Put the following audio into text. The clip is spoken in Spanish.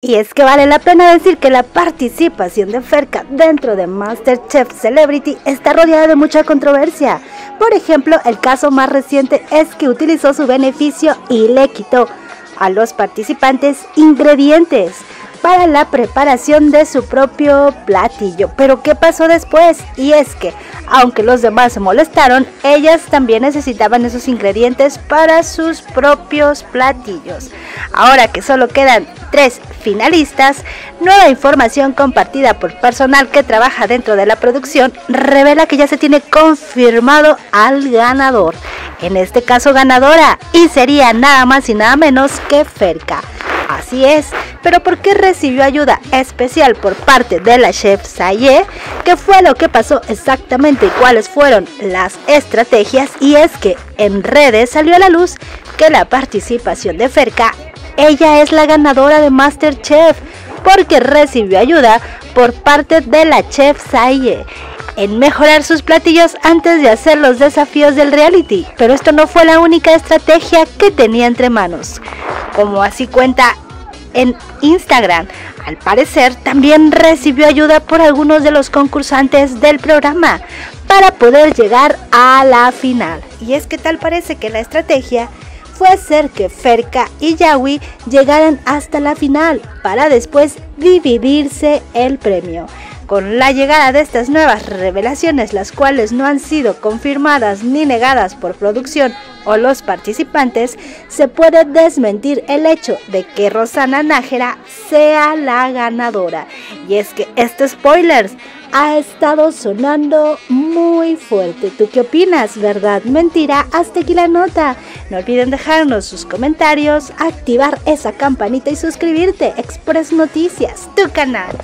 Y es que vale la pena decir que la participación de Ferka dentro de MasterChef Celebrity está rodeada de mucha controversia. Por ejemplo, el caso más reciente es que utilizó su beneficio y le quitó a los participantes ingredientes para la preparación de su propio platillo. Pero ¿qué pasó después? Y es que, aunque los demás se molestaron, ellas también necesitaban esos ingredientes para sus propios platillos. Ahora que solo quedan 3 finalistas, nueva información compartida por personal que trabaja dentro de la producción revela que ya se tiene confirmado al ganador. En este caso ganadora, y sería nada más y nada menos que Ferka. Así es, pero ¿por qué recibió ayuda especial por parte de la chef Zahie? ¿Qué fue lo que pasó exactamente y cuáles fueron las estrategias? Y es que en redes salió a la luz que la participación de Ferka, ella es la ganadora de MasterChef, porque recibió ayuda por parte de la chef Zahie en mejorar sus platillos antes de hacer los desafíos del reality. Pero esto no fue la única estrategia que tenía entre manos. Como así cuenta en Instagram, al parecer también recibió ayuda por algunos de los concursantes del programa para poder llegar a la final. Y es que tal parece que la estrategia fue hacer que Ferka y Yawi llegaran hasta la final para después dividirse el premio. Con la llegada de estas nuevas revelaciones, las cuales no han sido confirmadas ni negadas por producción o los participantes, se puede desmentir el hecho de que Rosana Nájera sea la ganadora. Y es que este spoiler ha estado sonando muy fuerte. ¿Tú qué opinas? ¿Verdad? ¿Mentira? Hasta aquí la nota. No olviden dejarnos sus comentarios, activar esa campanita y suscribirte. Express Noticias, tu canal.